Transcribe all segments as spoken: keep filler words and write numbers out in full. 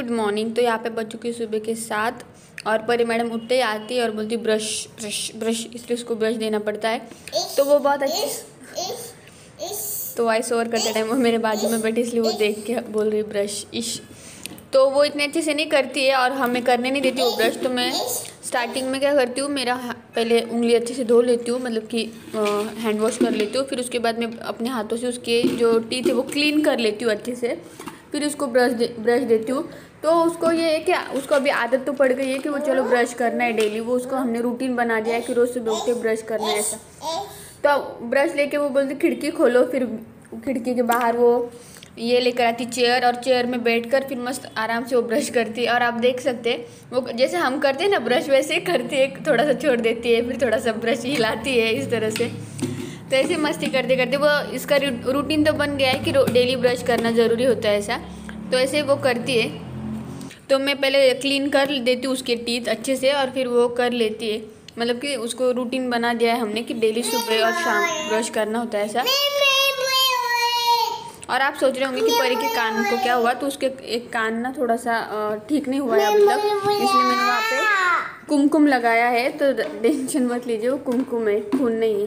Good morning. तो यहाँ पे बज चुकी है सुबह के सात और परी मैडम उठते ही आती है और बोलती ब्रश ब्रश ब्रश, इसलिए उसको ब्रश देना पड़ता है। तो वो बहुत अच्छी इस, इस, इस, तो वॉइस ओवर करते टाइम वो मेरे बाजू में बैठी, इसलिए वो देख के बोल रही ब्रश इश। तो वो इतने अच्छे से नहीं करती है और हमें करने नहीं देती वो ब्रश। तो मैं स्टार्टिंग में क्या करती हूँ, मेरा पहले उंगली अच्छे से धो लेती हूँ, मतलब कि हैंड वॉश कर लेती हूँ। फिर उसके बाद मैं अपने हाथों से उसके जो टीथ है वो क्लीन कर लेती हूँ अच्छे से, फिर उसको ब्रश दे, ब्रश देती हूँ। तो उसको ये है कि उसको अभी आदत तो पड़ गई है कि वो चलो ब्रश करना है डेली, वो उसको हमने रूटीन बना दिया है कि रोज़ सुबह उठ के ब्रश करना है ऐसा। तो ब्रश लेके वो बोलती खिड़की खोलो, फिर खिड़की के बाहर वो ये लेकर आती चेयर, और चेयर में बैठकर फिर मस्त आराम से वो ब्रश करती है। और आप देख सकते हैं वो जैसे हम करते हैं ना ब्रश वैसे ही करती है, थोड़ा सा छोड़ देती है, फिर थोड़ा सा ब्रश हिलाती है इस तरह से। तो ऐसे मस्ती करते करते वो इसका रूटीन तो बन गया है कि डेली ब्रश करना ज़रूरी होता है ऐसा। तो ऐसे वो करती है। तो मैं पहले क्लीन कर देती हूँ उसके टीथ अच्छे से और फिर वो कर लेती है, मतलब कि उसको रूटीन बना दिया है हमने कि डेली सुबह और शाम ब्रश करना होता है ऐसा। और आप सोच रहे होंगे कि परी के कान को क्या हुआ, तो उसके एक कान ना थोड़ा सा ठीक नहीं हुआ है अब तक, इसलिए मैंने वहाँ पे कुमकुम लगाया है। तो टेंशन मत लीजिए, वो कुमकुम है, खून नहीं है।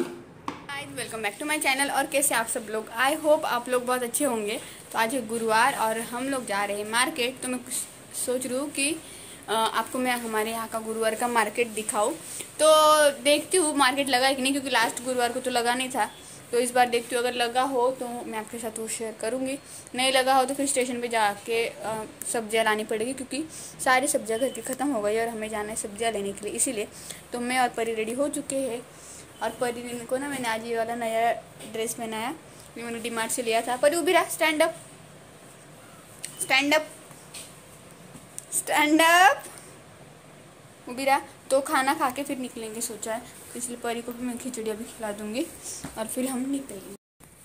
Guys welcome back to my channel. और कैसे आप सब लोग, आई होप आप लोग बहुत अच्छे होंगे। तो आज है गुरुवार और हम लोग जा रहे हैं मार्केट। तो मैं सोच रही हूँ कि आपको मैं हमारे यहाँ का गुरुवार का मार्केट दिखाऊँ। तो देखती हूँ मार्केट लगा है कि नहीं, क्योंकि लास्ट गुरुवार को तो लगा नहीं था। तो इस बार देखती हूँ, अगर लगा हो तो मैं आपके साथ वो शेयर करूँगी, नहीं लगा हो तो फिर स्टेशन पे जाके सब्जियाँ लानी पड़ेगी, क्योंकि सारी सब्जियाँ घर की ख़त्म हो गई और हमें जाना है सब्जियाँ लेने के लिए। इसीलिए तो मैं और परी रेडी हो चुके हैं। और परी को ना मैंने आज ये वाला नया ड्रेस पहनाया, मैंने डी मार्ट से लिया था। परी उभी रहा, stand up stand up stand up उभी रहा। तो खाना खा के फिर निकलेंगे सोचा है, इसलिए परी को भी मैं खिचड़ी अभी खिला दूंगी और फिर हम निकलेंगे।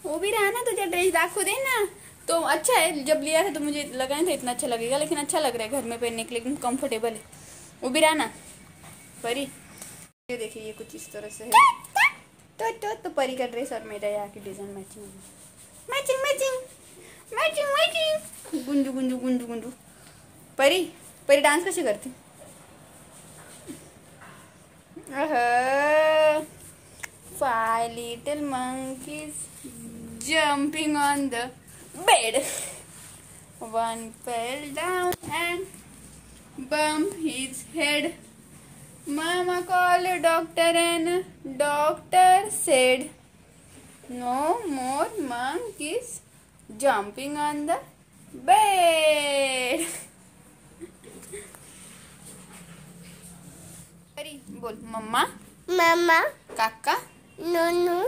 वो भी रहा ना, तुझे ड्रेस दाखो दे ना। तो अच्छा है, जब लिया था तो मुझे लगा नहीं था इतना अच्छा लगेगा, लेकिन अच्छा लग रहा है घर में पहनने के लिए, एकदम कम्फर्टेबल है। वो भी रहा ना परी, ये देखिए ये कुछ इस तरह से है। तो तो, तो परी का ड्रेस और मेरा यहाँ की design matching matching matching matching matching गुंजू गुंजू गुंजू गुंजू Pari Pari dance कैसे करती। Five little monkeys jumping on the bed. One fell down and bumped his head. Mama called a doctor and doctor said, "No more monkeys jumping on the bed." बोल मम्मा मम्मा, काका नोनू,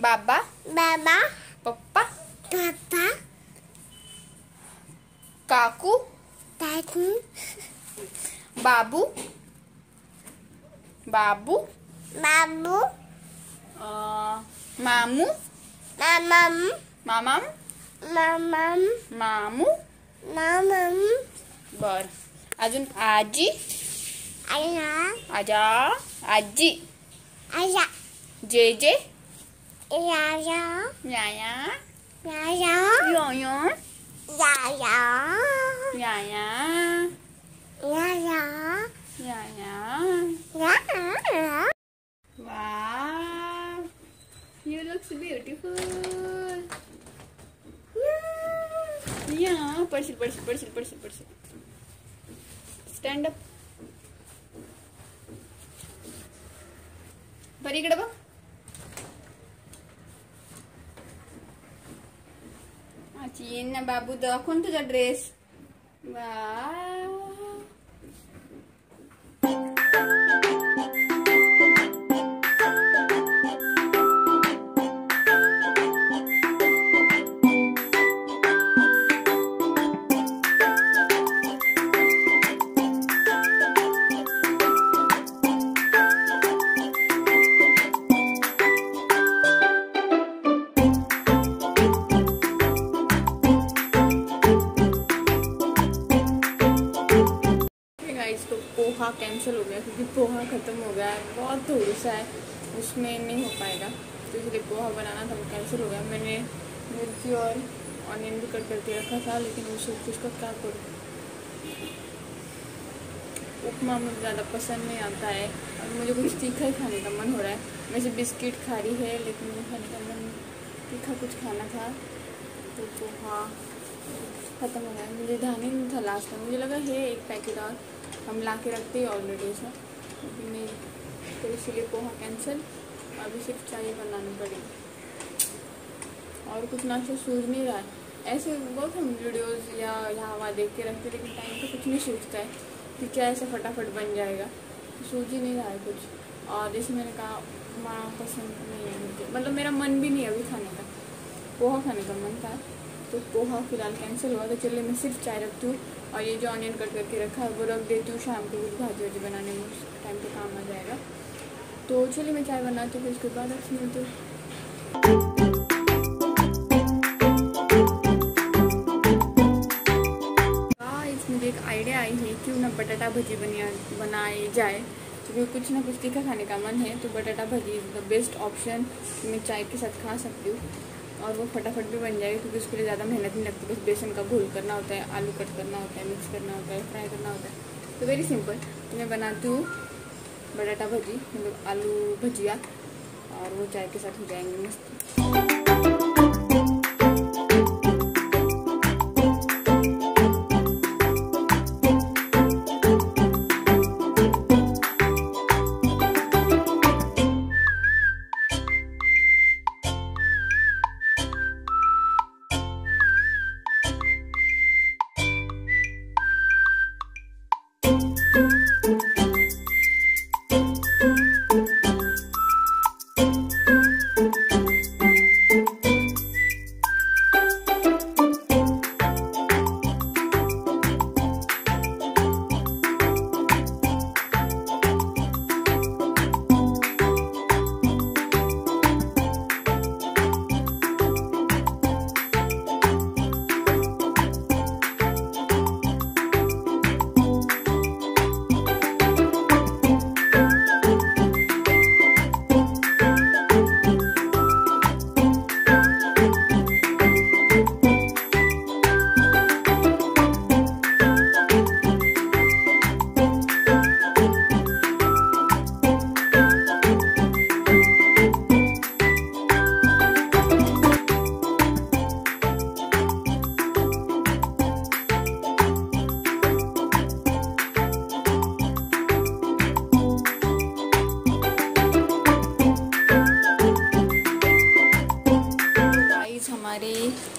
बाबा बाबा, पप्पा पापा, काकू काकू, बाबू बाबू बाबू, मामू मामम मामम मामम मामू मामम। बर अजून आजी आजा आजी आजा, जे जे याया याया याया योयो याया याया याया याया। Wow, you looks beautiful. या पर्सिल पर्सिल पर्सिल पर्सिल पर्सिल स्टैंड अप। परी इकडे बघ, अच्छा येईन ना बाबू, दाखवून तुझा ड्रेस। वा पोहा कैंसिल हो गया, क्योंकि पोहा ख़त्म हो गया है, बहुत थोड़ा सा है उसमें नहीं हो पाएगा, तो इसलिए पोहा बनाना तो कैंसिल हो गया। मैंने मिर्ची और ऑनियन भी कट करके रखा था, लेकिन उस उसको क्या करूँ, उपमा मुझे ज़्यादा पसंद नहीं आता है और मुझे कुछ तीखा ही खाने का मन हो रहा है। वैसे बिस्किट खा रही है लेकिन मुझे खाने का मन, तीखा कुछ खाना था तो, तो हाँ ख़त्म हो गया। मुझे ध्यान ही नहीं था लास्ट में, मुझे लगा है एक पैकेट और हम ला के रखते ही ऑलरेडी ऐसा, लेकिन नहीं, तो इसीलिए पोहा कैंसिल। अभी सिर्फ चाय बनानी पड़ेगी और कुछ ना कुछ सूझ नहीं रहा है। ऐसे बहुत हम वीडियोज़ या यहाँ वहाँ देख के रखते लेकिन टाइम पर कुछ नहीं सूझता है कि क्या ऐसा फटाफट बन जाएगा, सूझ ही नहीं रहा है कुछ। और जैसे मैंने कहा माँ पसंद नहीं है मुझे, मतलब मेरा मन भी नहीं है अभी खाने का, पोहा खाने का मन था तो पोहा फिलहाल कैंसिल हुआ। तो चलिए मैं सिर्फ चाय रखती हूँ और ये जो ऑनियन कट करके रखा है वो रख देती हूँ, शाम को कुछ भाजी वाजी बनाने में उस टाइम पे काम आ जाएगा। तो चलिए मैं चाय बनाती हूँ, उसके बाद अच्छी मिलती हूँ। मुझे एक आइडिया आई है क्यों ना बटाटा भजी बनिया बनाई जाए, क्योंकि कुछ ना कुछ तीखा खाने का मन है तो batata bhaji is the best option, मैं चाय के साथ खा सकती हूँ और वो फटाफट भी बन जाएगी क्योंकि उसके लिए ज़्यादा मेहनत नहीं लगती। बस बेसन का घोल करना होता है, आलू कट करना होता है, मिक्स करना होता है, फ्राई करना होता है, तो वेरी सिंपल। तो मैं बनाती हूँ बटाटा भजी, मतलब आलू भजिया, और वो चाय के साथ हो जाएंगे मस्त।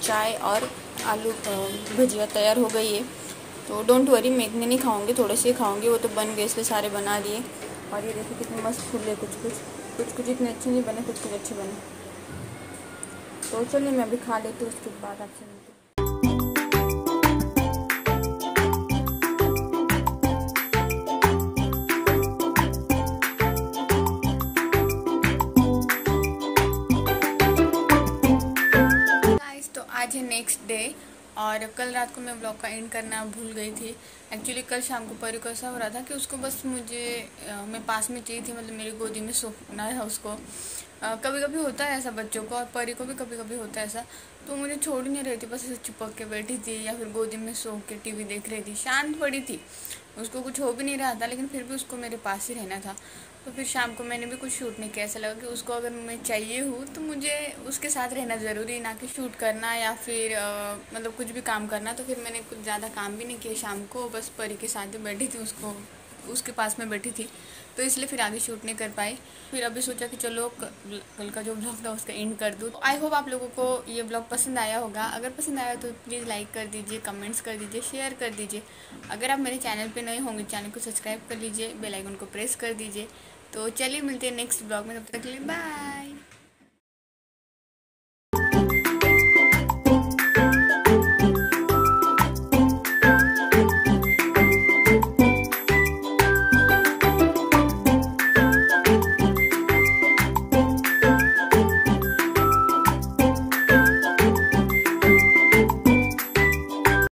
चाय और आलू भजिया तैयार हो गई है, तो डोंट वरी मैं इतने नहीं खाऊंगी, थोड़े से खाऊंगी। वो तो बन गए इसलिए सारे बना लिए। और ये देखिए कितने मस्त फूले, कुछ कुछ कुछ कुछ इतने अच्छे नहीं बने, कुछ कुछ अच्छे बने। तो चलिए मैं अभी खा लेती हूँ, उसके बाद आपसे मिलती हूँ। आज है नेक्स्ट डे और कल रात को मैं व्लॉग का एंड करना भूल गई थी। एक्चुअली कल शाम को परी को ऐसा हो रहा था कि उसको बस मुझे आ, मैं पास में चाहिए थी, मतलब मेरी गोदी में सोना है उसको। आ, कभी कभी होता है ऐसा बच्चों को, और परी को भी कभी कभी होता है ऐसा। तो मुझे छोड़ नहीं रही थी, बस ऐसे चिपक के बैठी थी या फिर गोदी में सो के टी वी देख रही थी, शांत पड़ी थी, उसको कुछ हो भी नहीं रहा था, लेकिन फिर भी उसको मेरे पास ही रहना था। तो फिर शाम को मैंने भी कुछ शूट नहीं किया, ऐसा लगा कि उसको अगर मैं चाहिए हूँ तो मुझे उसके साथ रहना ज़रूरी, ना कि शूट करना या फिर आ, मतलब कुछ भी काम करना। तो फिर मैंने कुछ ज़्यादा काम भी नहीं किया शाम को, बस परी के साथ ही बैठी थी, उसको उसके पास में बैठी थी, तो इसलिए फिर आगे शूट नहीं कर पाई। फिर अभी सोचा कि चलो कल का जो ब्लॉग था उसका एंड कर दूँ। आई होप आप लोगों को ये ब्लॉग पसंद आया होगा। अगर पसंद आया तो प्लीज़ लाइक कर दीजिए, कमेंट्स कर दीजिए, शेयर कर दीजिए। अगर आप मेरे चैनल पे नए होंगे, चैनल को सब्सक्राइब कर लीजिए, बेल आइकन को प्रेस कर दीजिए। तो चलिए मिलते हैं नेक्स्ट ब्लॉग में, तब तक के लिए बाय।